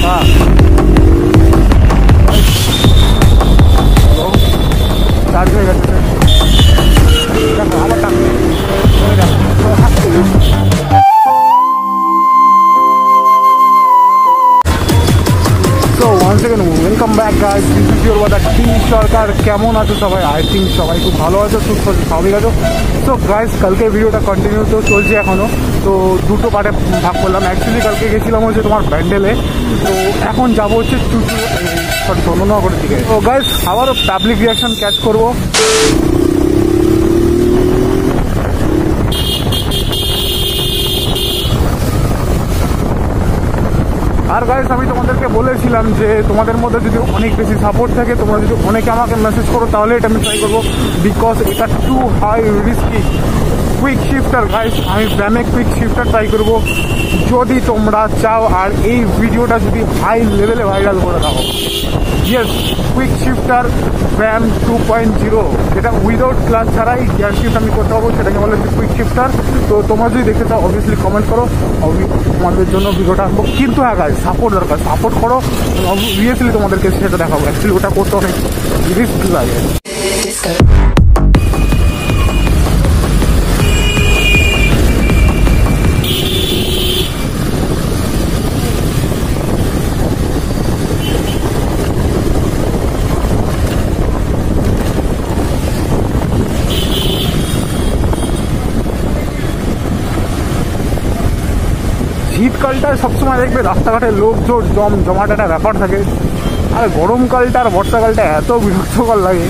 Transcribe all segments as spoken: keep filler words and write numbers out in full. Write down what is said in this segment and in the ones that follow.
पापा। So once again, welcome back guys. This is your brother T Sarkar. কেমন আছো সবাই? I think সবাই খুব ভালো আছো, সুস্থ আছো, স্বাভাবিক আছো। So guys, কালকে ভিডিওটা কন্টিনিউ তো চলছে এখনো। তো দুটো পার্টে ভাগ করলাম। অ্যাকচুয়ালি কালকে গেছিলাম হচ্ছে তোমার প্যান্ডেলে। তো এখন যাবো হচ্ছে চুচু ধর্মনগরের দিকে। তো গাইজ আবারও পাবলিক রিয়াকশন ক্যাচ করবো। আর গাইজ আমি তোমাদেরকে বলেছিলাম যে তোমাদের মধ্যে যদি অনেক বেশি সাপোর্ট থাকে, তোমরা যদি অনেকে আমাকে মেসেজ করো তাহলে এটা আমি ট্রাই করবো, বিকজ এটা too high risky. Quick shifter guys, আমি ব্যামে কুইক শিফটার ট্রাই করবো যদি তোমরা চাও, আর এই ভিডিওটা যদি হাই লেভেলে ভাইরাল করে দাও। ইয়েস, কুইক শিফটার ব্যাম টু পয়েন্ট জিরো, যেটা উইদাউট ক্লাস ছাড়াই গিয়ার শিফট আমি করতে পারবো, সেটাকে বলে কুইক শিফটার। তো তোমরা যদি দেখতে চাও অবভিয়াসলি কমেন্ট করো, তোমাদের জন্য ভিডিওটা আনবো। কিন্তু হ্যাঁ গাইজ, সাপোর্ট দরকার, সাপোর্ট করো, অবভিয়াসলি তোমাদেরকে সেটা দেখাবো। অ্যাকচুয়ালি ওটা করতে অনেক রিস্ক লাগে। শীতকালটায় সবসময় দেখবে রাস্তাঘাটে লোকজোর জম জমাট একটা ব্যাপার থাকে, আর গরমকালটা আর বর্ষাকালটা এত বিরক্তকর লাগে।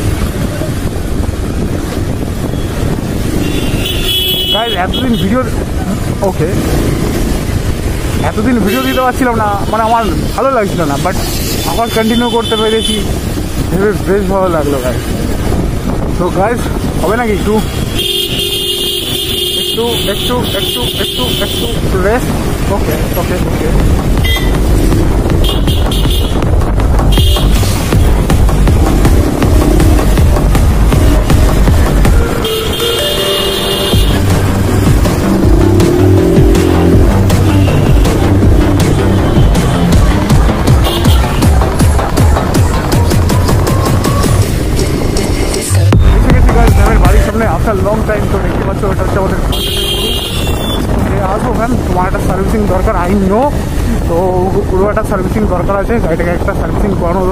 এতদিন ভিডিও ওকে এতদিন ভিডিও দিতে পারছিলাম না, মানে আমার ভালো লাগছিল না, বাট আবার কন্টিনিউ করতে পেরেছি, ভেবে বেশ ভালো লাগলো গাইজ। তো গাইজ হবে নাকি একটু একটু একটু একটু একটু একটু রেস্ট? ওকে ওকে ওকে একটা লং টাইম। তো দেখতে পাচ্ছ ওটা হচ্ছে আমাদের আসবো ম্যাম, তোমার একটা সার্ভিসিং দরকার, আই নো। তো পুরো একটা সার্ভিসিং দরকার আছে গাড়িটাকে, একটা সার্ভিসিং করানোর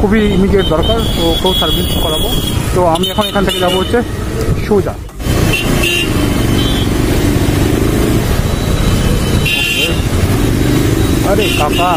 খুবই ইমিডিয়েট দরকার, তো খুব সার্ভিস করাবো। তো আমি এখন এখান থেকে যাবো হচ্ছে সোজা। আরে কাকা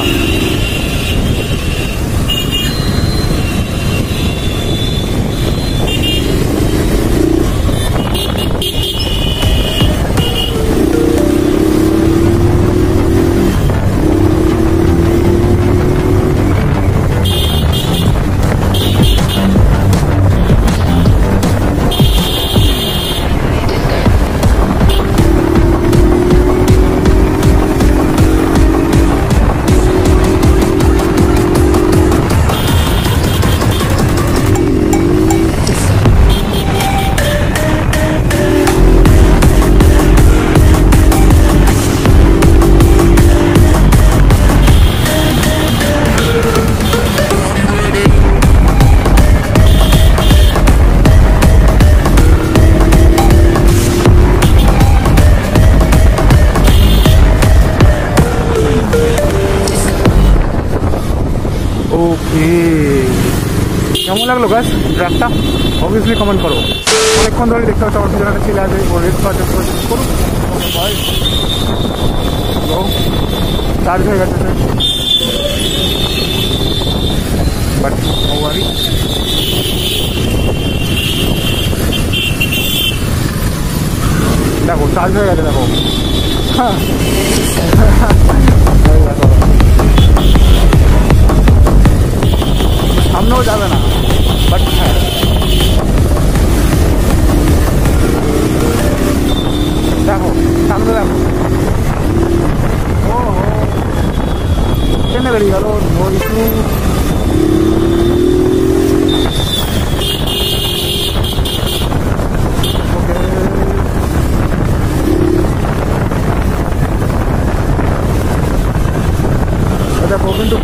কেমন লাগলো গাছ ট্র্যাকটা? অবভিয়াসলি কমেন্ট করো। অনেকক্ষণ ধরে দেখতে হচ্ছে আমার পিছনে ছেলে আছে, চার্জ হয়ে গেছে বাট নো ওয়ারি। দেখো চার্জ হয়ে গেছে, দেখো হ্যাঁ সামনেও যাবে না, বাট হ্যাঁ দেখো সামনে দেখো কেন বেরিয়ে গেল। কিন্তু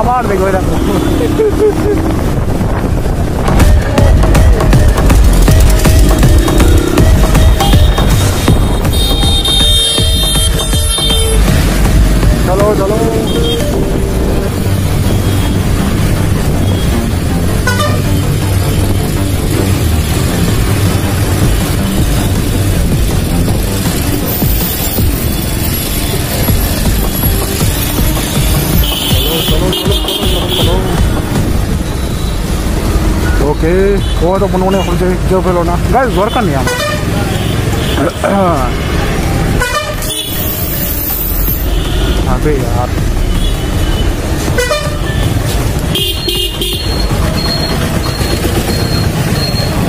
আবার দেখো এরকম। চলো চলো ओके वो तो बनवाने हमसे जो फेलो ना गाइस वर्क नहीं हम अबे यार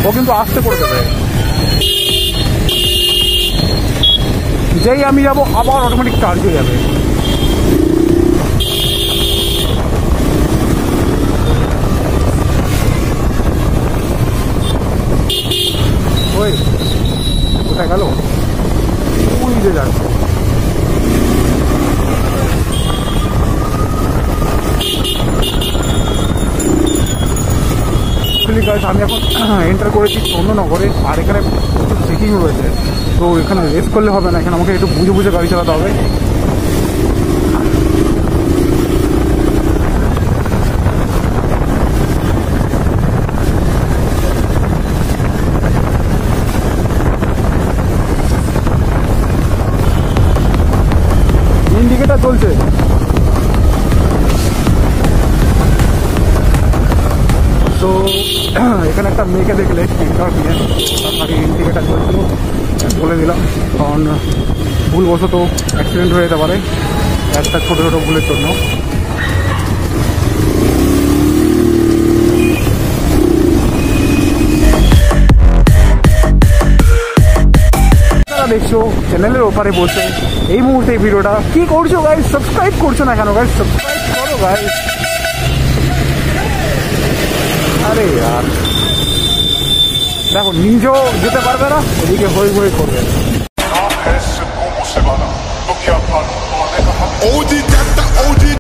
वो किंतु आस्ते पड़ते थे जय आमी जाबो अब और ऑटोमेटिक चार्ज हो जाएगा। हेलो पूरी जगह एक्चुअली गाइस हमें এখন এন্টার করেছি চন্দননগরে আর এখানে প্রচুর চেকিং হয়েছে তো এখানে রেস করলে হবে না এখানে আমাকে একটু বুঝে বুঝে গাড়ি চালাতে হবে। চলছে তো এখানে একটা মেয়েকে দেখলে কারণ আগে ইন্ডিকেটার চলছিল বলে দিলাম কারণ ভুলবশত অ্যাক্সিডেন্ট হয়ে যেতে পারে একটা ছোটো ছোটো ভুলের জন্য। দেখছো চ্যানেলের ওপারে বসে এই মুহূর্তে ভিডিওটা কি করছো গাইস সাবস্ক্রাইব করছো না কেন গাইস সাবস্ক্রাইব করো গাইস। আরে यार দেখো নিজেও যেতে পারবে না এদিকে হই হই করবে।